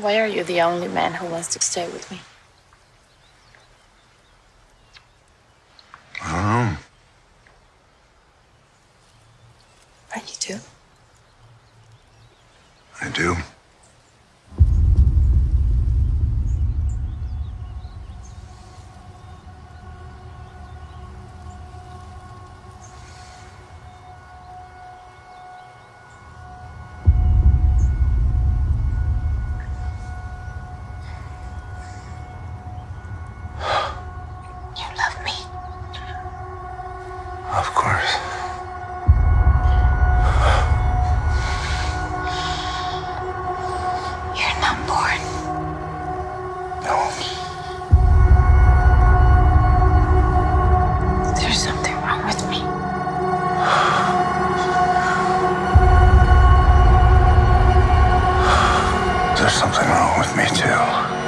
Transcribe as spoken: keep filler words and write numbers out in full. Why are you the only man who wants to stay with me? I don't know. But you do? I do. There's something wrong with me, too.